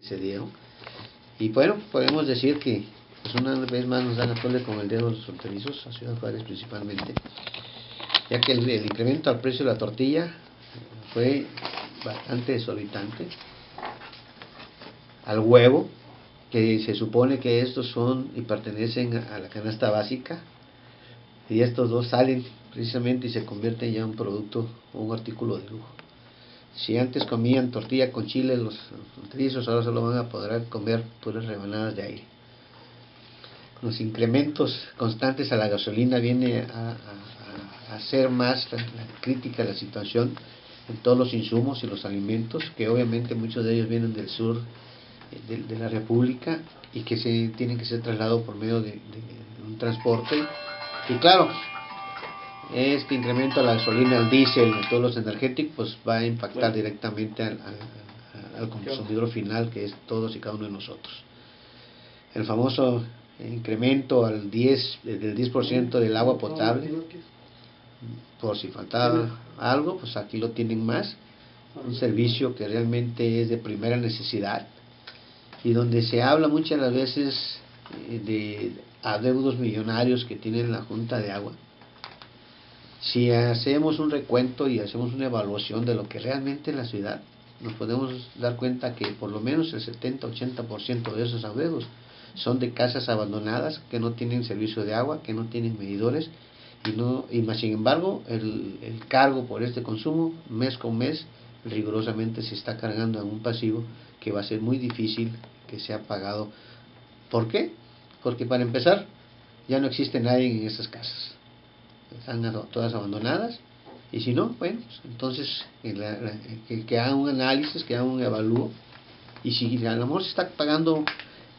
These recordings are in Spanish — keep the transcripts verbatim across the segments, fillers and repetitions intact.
que se dieron. Y bueno, podemos decir que pues una vez más nos dan a tole con el dedo de los fronterizos, a Ciudad Juárez principalmente, ya que el, el incremento al precio de la tortilla fue bastante desorbitante. Al huevo, que se supone que estos son y pertenecen a, a la canasta básica, y estos dos salen precisamente y se convierten ya en un producto o un artículo de lujo. Si antes comían tortilla con chile los fronterizos, ahora solo van a poder comer puras rebanadas de aire. Los incrementos constantes a la gasolina viene a, a, a hacer más la, la crítica de la situación en todos los insumos y los alimentos, que obviamente muchos de ellos vienen del sur de, de la República y que se tienen que ser trasladados por medio de, de, de un transporte. Y claro, este incremento a la gasolina, al diésel, a todos los energéticos, pues va a impactar directamente al, al, al consumidor final, que es todos y cada uno de nosotros. El famoso incremento al diez, del diez por ciento del agua potable, por si faltaba algo, pues aquí lo tienen más. Un servicio que realmente es de primera necesidad y donde se habla muchas de las veces de adeudos millonarios que tiene la Junta de Agua. Si hacemos un recuento y hacemos una evaluación de lo que realmente es la ciudad, nos podemos dar cuenta que por lo menos el setenta a ochenta por ciento de esos adeudos son de casas abandonadas que no tienen servicio de agua, que no tienen medidores, y no y más sin embargo el, el cargo por este consumo mes con mes rigurosamente se está cargando en un pasivo que va a ser muy difícil que sea pagado. ¿Por qué? Porque para empezar ya no existe nadie en esas casas, están todas abandonadas. Y si no, bueno, pues entonces que, que hagan un análisis, que hagan un evalúo, y si a lo mejor se está pagando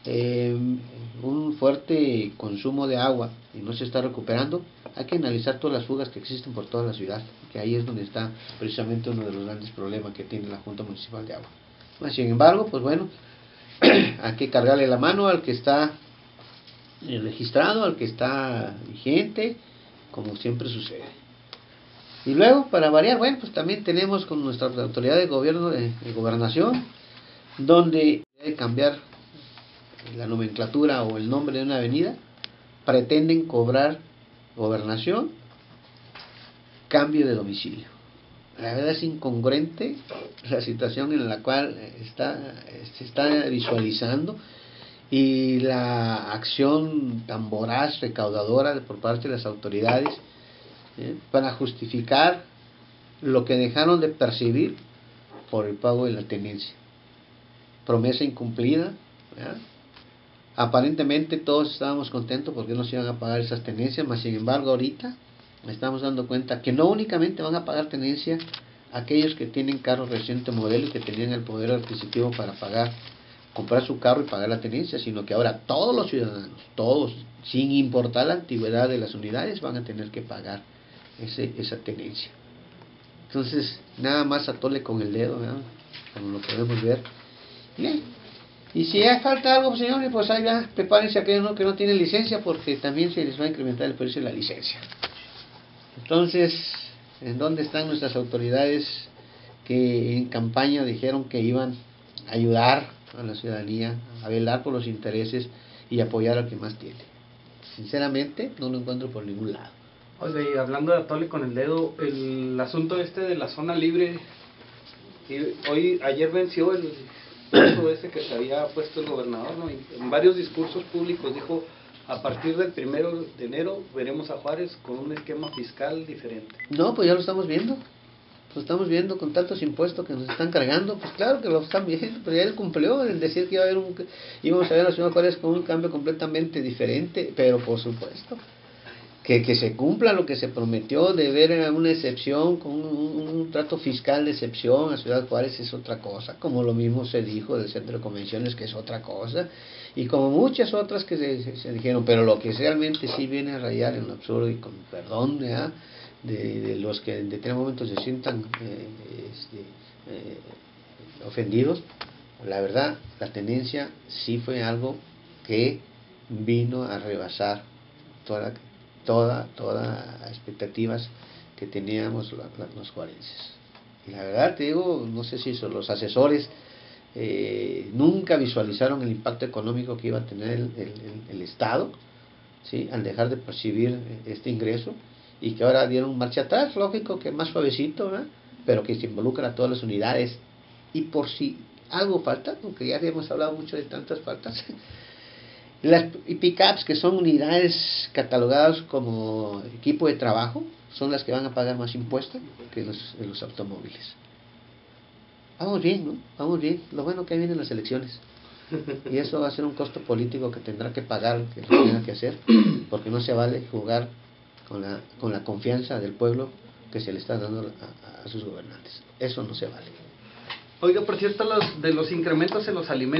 eh, un fuerte consumo de agua y no se está recuperando, hay que analizar todas las fugas que existen por toda la ciudad, que ahí es donde está precisamente uno de los grandes problemas que tiene la Junta Municipal de Agua. Bueno, sin embargo, pues bueno, hay que cargarle la mano al que está registrado, al que está vigente, como siempre sucede. Y luego, para variar, bueno, pues también tenemos con nuestra autoridad de gobierno de, de gobernación, donde hay que cambiar la nomenclatura o el nombre de una avenida, pretenden cobrar gobernación cambio de domicilio. La verdad es incongruente la situación en la cual está, se está visualizando, y la acción tan voraz, recaudadora por parte de las autoridades, ¿eh? para justificar lo que dejaron de percibir por el pago de la tenencia. Promesa incumplida, ¿verdad? Aparentemente todos estábamos contentos porque no se iban a pagar esas tenencias, mas sin embargo ahorita estamos dando cuenta que no únicamente van a pagar tenencia aquellos que tienen carros reciente modelo y que tenían el poder adquisitivo para pagar, comprar su carro y pagar la tenencia, sino que ahora todos los ciudadanos, todos, sin importar la antigüedad de las unidades, van a tener que pagar ese, esa tenencia. Entonces, nada más atole con el dedo, ¿verdad? Como lo podemos ver. Bien. Y si hace falta algo, señores, pues ahí va, prepárense a aquellos que no tienen licencia, porque también se les va a incrementar el precio de la licencia. Entonces, ¿en dónde están nuestras autoridades que en campaña dijeron que iban a ayudar a la ciudadanía, a velar por los intereses y apoyar al que más tiene? Sinceramente, no lo encuentro por ningún lado. Oye, y hablando de atole con el dedo, el asunto este de la zona libre, hoy ayer venció el discurso ese que se había puesto el gobernador, ¿no? Y en varios discursos públicos dijo, a partir del primero de enero veremos a Juárez con un esquema fiscal diferente. No, pues ya lo estamos viendo. Lo estamos viendo con tantos impuestos que nos están cargando, pues claro que lo están viendo, pero ya él cumplió en decir que iba a haber un, íbamos a ver a la Ciudad Juárez con un cambio completamente diferente, pero por supuesto que, que se cumpla lo que se prometió de ver una excepción, con un, un, un trato fiscal de excepción a Ciudad Juárez es otra cosa, como lo mismo se dijo del Centro de Convenciones, que es otra cosa, y como muchas otras que se, se, se dijeron, pero lo que realmente sí viene a rayar en lo absurdo y con perdón, ¿verdad? De, de los que en determinado momento se sientan eh, este, eh, ofendidos, la verdad, la tendencia sí fue algo que vino a rebasar toda, toda, toda expectativas que teníamos la, la, los juarenses. Y la verdad te digo, no sé si son los asesores eh, nunca visualizaron el impacto económico que iba a tener el, el, el Estado, ¿sí?, al dejar de percibir este ingreso, y que ahora dieron marcha atrás, lógico que más suavecito, ¿verdad?, pero que se involucra a todas las unidades. Y por si algo falta, porque ya hemos hablado mucho de tantas faltas, las pickups, que son unidades catalogadas como equipo de trabajo, son las que van a pagar más impuestos que los, los automóviles. Vamos bien, ¿no? Vamos bien. Lo bueno que ahí vienen las elecciones. Y eso va a ser un costo político que tendrá que pagar, que tendrá que hacer, porque no se vale jugar con la, con la confianza del pueblo que se le está dando a, a sus gobernantes. Eso no se vale. Oiga, por cierto, los, de los incrementos en los alimentos.